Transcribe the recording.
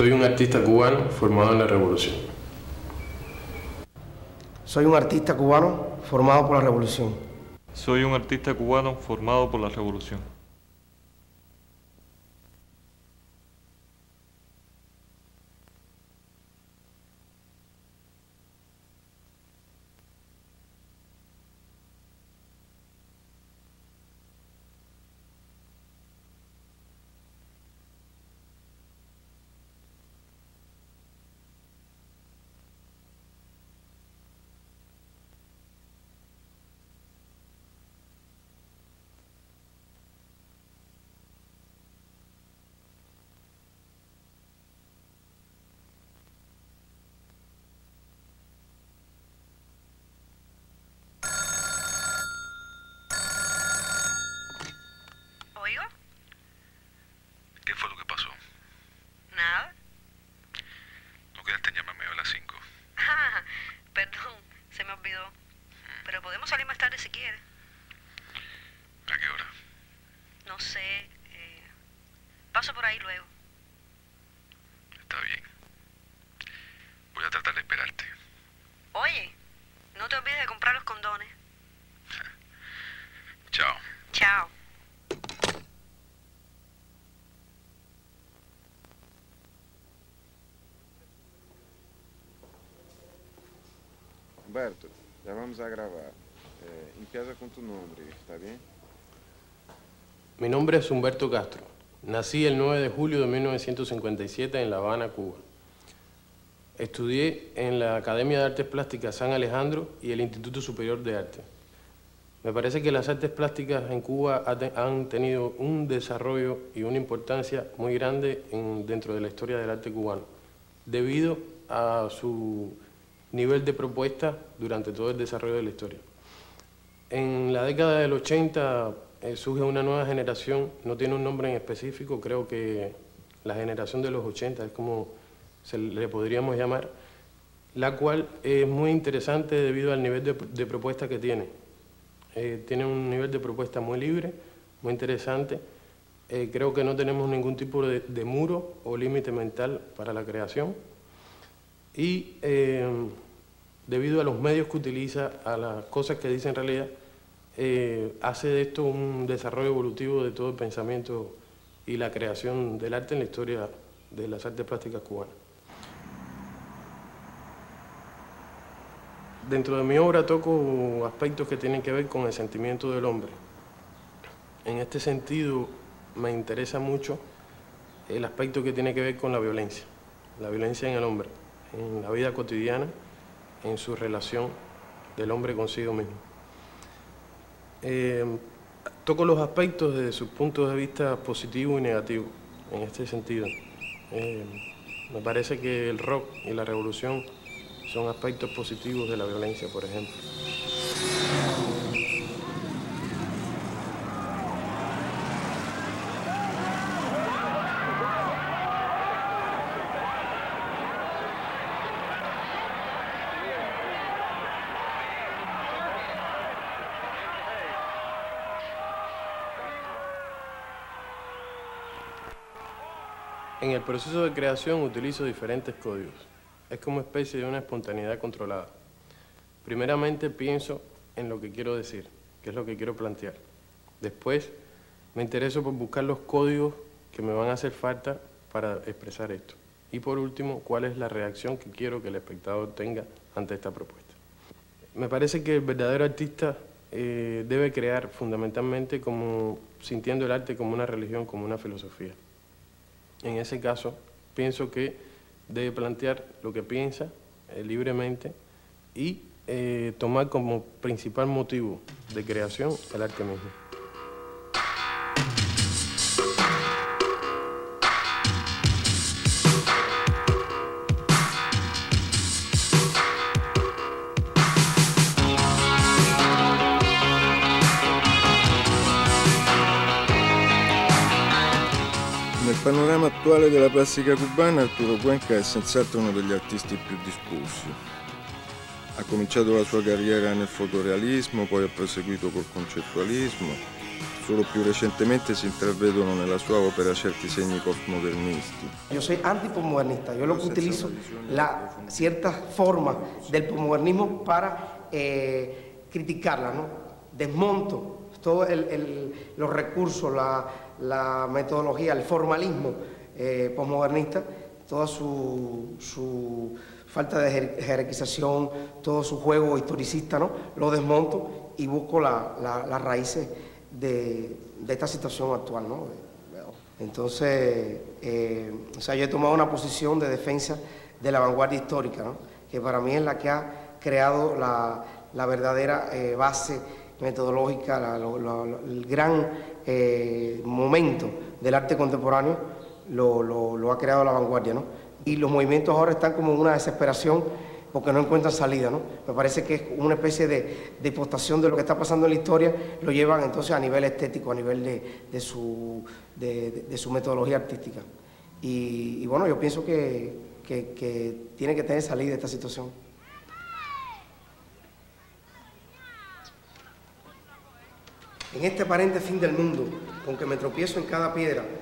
Soy un artista cubano formado en la Revolución. Soy un artista cubano formado por la Revolución. Soy un artista cubano formado por la Revolución. ¿Qué fue lo que pasó? Nada. No quedaste en llamarme a las 5. Ah, perdón, se me olvidó. Pero podemos salir más tarde si quieres. ¿A qué hora? No sé. Paso por ahí luego. Está bien. Voy a tratar de esperarte. Oye, no te olvides de comprar los condones. Chao. Chao. Humberto, ya vamos a grabar. Empieza con tu nombre, ¿está bien? Mi nombre es Humberto Castro. Nací el 9 de julio de 1957 en La Habana, Cuba. Estudié en la Academia de Artes Plásticas San Alejandro y el Instituto Superior de Arte. Me parece que las artes plásticas en Cuba han tenido un desarrollo y una importancia muy grande dentro de la historia del arte cubano, debido a su nivel de propuesta durante todo el desarrollo de la historia. En la década del 80 surge una nueva generación, no tiene un nombre en específico, creo que la generación de los 80 es como se le podríamos llamar, la cual es muy interesante debido al nivel de propuesta que tiene. Tiene un nivel de propuesta muy libre, muy interesante. Creo que no tenemos ningún tipo de muro o límite mental para la creación. Y debido a los medios que utiliza, a las cosas que dice en realidad, hace de esto un desarrollo evolutivo de todo el pensamiento y la creación del arte en la historia de las artes plásticas cubanas. Dentro de mi obra toco aspectos que tienen que ver con el sentimiento del hombre. En este sentido me interesa mucho el aspecto que tiene que ver con la violencia en el hombre, en la vida cotidiana, en su relación del hombre consigo mismo. Toco los aspectos desde sus puntos de vista positivo y negativo, en este sentido. Me parece que el rock y la revolución son aspectos positivos de la violencia, por ejemplo. En el proceso de creación utilizo diferentes códigos. Es como una especie de una espontaneidad controlada. Primeramente pienso en lo que quiero decir, qué es lo que quiero plantear. Después me intereso por buscar los códigos que me van a hacer falta para expresar esto. Y por último, cuál es la reacción que quiero que el espectador tenga ante esta propuesta. Me parece que el verdadero artista debe crear fundamentalmente como sintiendo el arte como una religión, como una filosofía. En ese caso, pienso que debe plantear lo que piensa libremente y tomar como principal motivo de creación el arte mismo. Nel panorama attuale della plastica cubana, Arturo Cuenca è senz'altro uno degli artisti più discussi. Ha cominciato la sua carriera nel fotorealismo, poi ha proseguito col concettualismo. solo più recentemente si intravedono nella sua opera certi segni postmodernisti. Yo soy antipostmodernista, yo lo que utilizo la cierta forma del postmodernismo para criticarla, ¿no? Desmonto todos los recursos, la metodología, el formalismo postmodernista, toda su falta de jerarquización, todo su juego historicista, ¿no? Lo desmonto y busco las raíces de esta situación actual, ¿no? Entonces, o sea, yo he tomado una posición de defensa de la vanguardia histórica, ¿no? Que para mí es la que ha creado la verdadera base metodológica, el gran momento del arte contemporáneo lo ha creado la vanguardia, ¿no? Y los movimientos ahora están como en una desesperación porque no encuentran salida, ¿no? Me parece que es una especie de impostación de lo que está pasando en la historia, lo llevan entonces a nivel estético, a nivel de su metodología artística. Y bueno, yo pienso que tiene que tener salida esta situación. En este aparente fin del mundo, con que me tropiezo en cada piedra,